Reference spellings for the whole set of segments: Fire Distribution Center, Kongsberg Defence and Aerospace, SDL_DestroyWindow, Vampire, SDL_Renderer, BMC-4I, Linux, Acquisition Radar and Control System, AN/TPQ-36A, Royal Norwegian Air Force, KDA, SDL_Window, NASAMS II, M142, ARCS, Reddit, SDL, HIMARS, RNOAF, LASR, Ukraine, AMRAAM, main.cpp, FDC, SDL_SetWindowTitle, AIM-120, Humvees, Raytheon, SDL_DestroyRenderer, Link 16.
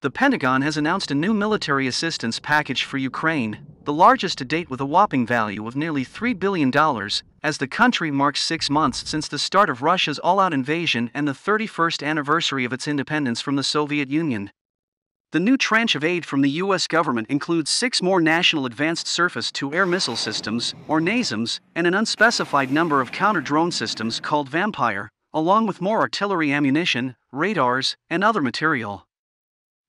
The Pentagon has announced a new military assistance package for Ukraine, the largest to date with a whopping value of nearly $3 billion, as the country marks 6 months since the start of Russia's all-out invasion and the 31st anniversary of its independence from the Soviet Union. The new tranche of aid from the U.S. government includes 6 more National Advanced Surface-to-Air Missile Systems, or NASAMS, and an unspecified number of counter-drone systems called Vampire, along with more artillery ammunition, radars, and other material.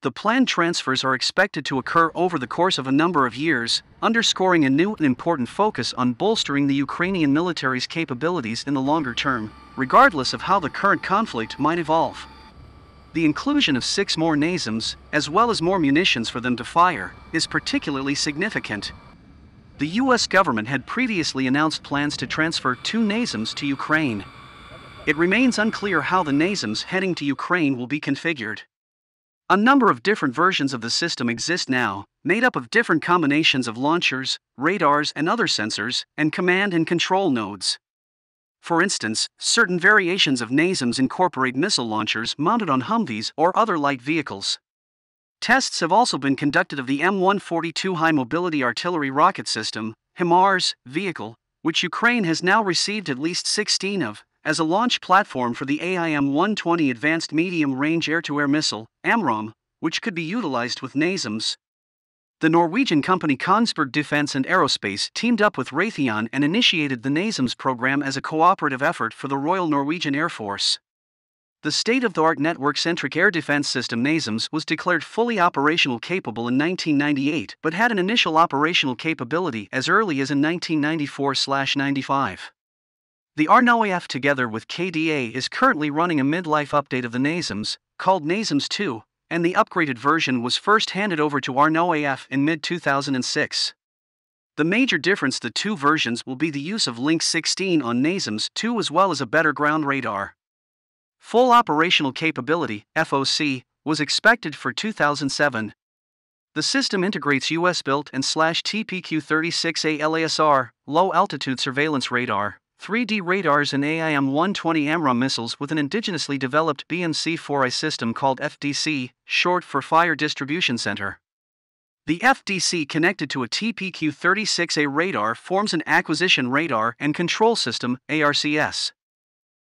The planned transfers are expected to occur over the course of a number of years, underscoring a new and important focus on bolstering the Ukrainian military's capabilities in the longer term, regardless of how the current conflict might evolve. The inclusion of 6 more NASAMS, as well as more munitions for them to fire, is particularly significant. The U.S. government had previously announced plans to transfer 2 NASAMS to Ukraine. It remains unclear how the NASAMS heading to Ukraine will be configured. A number of different versions of the system exist now, made up of different combinations of launchers, radars and other sensors, and command and control nodes. For instance, certain variations of NASAMS incorporate missile launchers mounted on Humvees or other light vehicles. Tests have also been conducted of the M142 high-mobility artillery rocket system, HIMARS, vehicle, which Ukraine has now received at least 16 of, as a launch platform for the AIM-120 Advanced Medium-Range Air-to-Air Missile, AMRAAM, which could be utilized with NASAMS. The Norwegian company Kongsberg Defence and Aerospace teamed up with Raytheon and initiated the NASAMS program as a cooperative effort for the Royal Norwegian Air Force. The state-of-the-art network-centric air defense system NASAMS was declared fully operational capable in 1998 but had an initial operational capability as early as in 1994-95. The RNOAF together with KDA is currently running a mid-life update of the NASAMS, called NASAMS II, and the upgraded version was first handed over to RNOAF in mid-2006. The major difference the two versions will be the use of Link 16 on NASAMS II as well as a better ground radar. Full operational capability, FOC, was expected for 2007. The system integrates US-built and /TPQ-36A LASR, low-altitude surveillance radar, 3D radars and AIM-120 AMRAAM missiles with an indigenously developed BMC-4I system called FDC, short for Fire Distribution Center. The FDC connected to a TPQ-36A radar forms an Acquisition Radar and Control System, ARCS.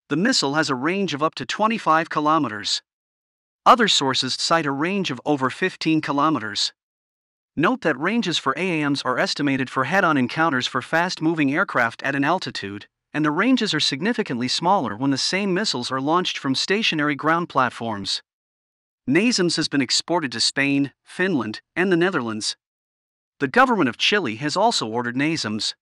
The missile has a range of up to 25 kilometers. Other sources cite a range of over 15 kilometers. Note that ranges for AIMs are estimated for head-on encounters for fast-moving aircraft at an altitude, and the ranges are significantly smaller when the same missiles are launched from stationary ground platforms. NASAMS has been exported to Spain, Finland, and the Netherlands. The government of Chile has also ordered NASAMS.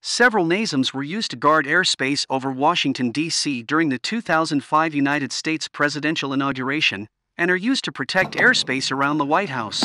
Several NASAMS were used to guard airspace over Washington, D.C. during the 2005 United States presidential inauguration, and are used to protect airspace around the White House.